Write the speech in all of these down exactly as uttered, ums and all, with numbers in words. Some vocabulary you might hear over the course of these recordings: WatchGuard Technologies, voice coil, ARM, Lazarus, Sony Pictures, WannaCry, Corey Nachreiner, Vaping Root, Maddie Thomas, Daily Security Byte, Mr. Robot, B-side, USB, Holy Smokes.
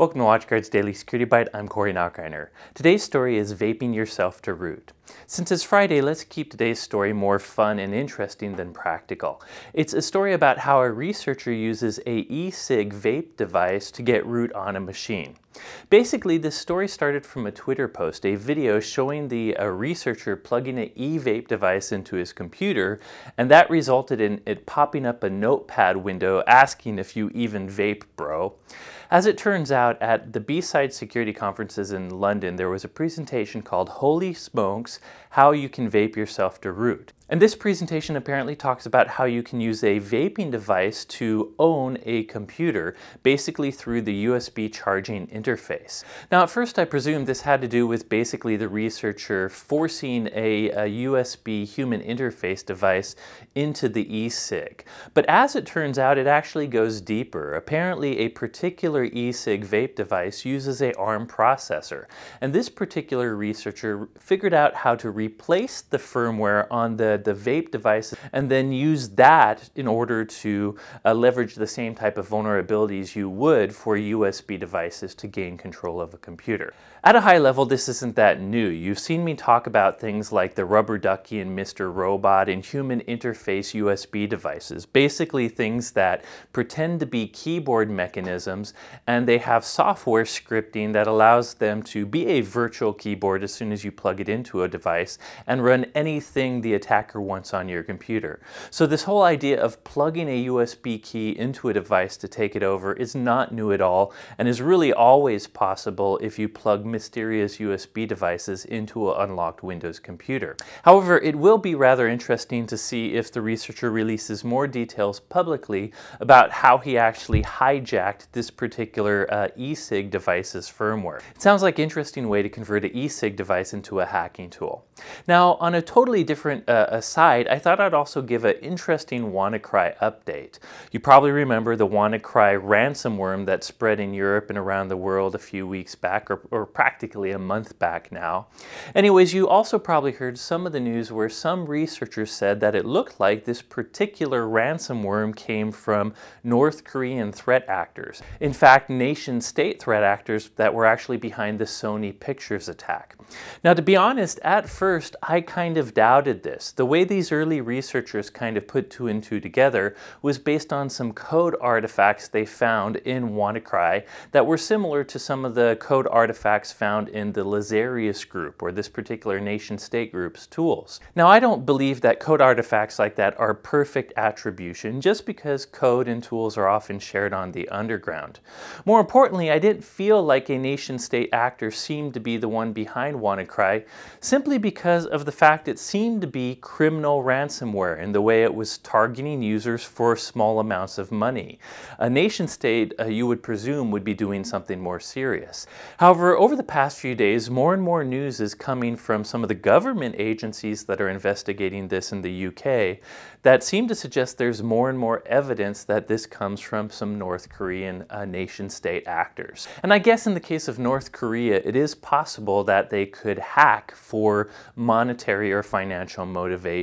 Welcome to WatchGuard's Daily Security Byte, I'm Corey Nachreiner. Today's story is vaping yourself to root. Since it's Friday, let's keep today's story more fun and interesting than practical. It's a story about how a researcher uses a e-cig vape device to get root on a machine. Basically, this story started from a Twitter post, a video showing the a researcher plugging an e-vape device into his computer, and that resulted in it popping up a notepad window asking if you even vape, bro. As it turns out, at the B-side security conferences in London, there was a presentation called Holy Smokes, How You Can Vape Yourself to Root. And this presentation apparently talks about how you can use a vaping device to own a computer, basically through the U S B charging interface. Now, at first I presumed this had to do with basically the researcher forcing a, a U S B human interface device into the e-cig. But as it turns out, it actually goes deeper. Apparently, a particular e-cig vape device uses a ARM processor. And this particular researcher figured out how to replace the firmware on the the vape device and then use that in order to uh, leverage the same type of vulnerabilities you would for U S B devices to gain control of a computer. At a high level, this isn't that new. You've seen me talk about things like the rubber ducky and Mister Robot and human interface U S B devices, basically things that pretend to be keyboard mechanisms and they have software scripting that allows them to be a virtual keyboard as soon as you plug it into a device and run anything the attacker wants on your computer. So this whole idea of plugging a U S B key into a device to take it over is not new at all and is really always possible if you plug mysterious U S B devices into an unlocked Windows computer. However, it will be rather interesting to see if the researcher releases more details publicly about how he actually hijacked this particular uh, e-cig device's firmware. It sounds like an interesting way to convert an e-cig device into a hacking tool. Now, on a totally different uh, aside, I thought I'd also give an interesting WannaCry update. You probably remember the WannaCry ransomware that spread in Europe and around the world a few weeks back, or, or practically a month back now. Anyways, you also probably heard some of the news where some researchers said that it looked like this particular ransomware came from North Korean threat actors. In fact, nation-state threat actors that were actually behind the Sony Pictures attack. Now, to be honest, at first, I kind of doubted this. The way these early researchers kind of put two and two together was based on some code artifacts they found in WannaCry that were similar to some of the code artifacts found in the Lazarus group, or this particular nation-state group's tools. Now, I don't believe that code artifacts like that are perfect attribution, just because code and tools are often shared on the underground. More importantly, I didn't feel like a nation-state actor seemed to be the one behind WannaCry, simply because of the fact it seemed to be criminal ransomware in the way it was targeting users for small amounts of money. A nation state, uh, you would presume, would be doing something more serious. However, over the past few days, more and more news is coming from some of the government agencies that are investigating this in the U K that seem to suggest there's more and more evidence that this comes from some North Korean uh, nation state actors. And I guess in the case of North Korea, it is possible that they could hack for monetary or financial motivations.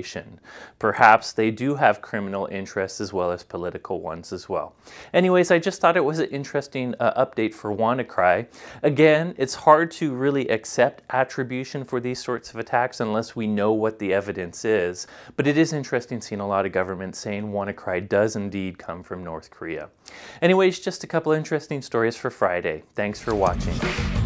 Perhaps they do have criminal interests as well as political ones as well. Anyways, I just thought it was an interesting uh, update for WannaCry. Again, it's hard to really accept attribution for these sorts of attacks unless we know what the evidence is, but it is interesting seeing a lot of governments saying WannaCry does indeed come from North Korea. Anyways, just a couple of interesting stories for Friday. Thanks for watching.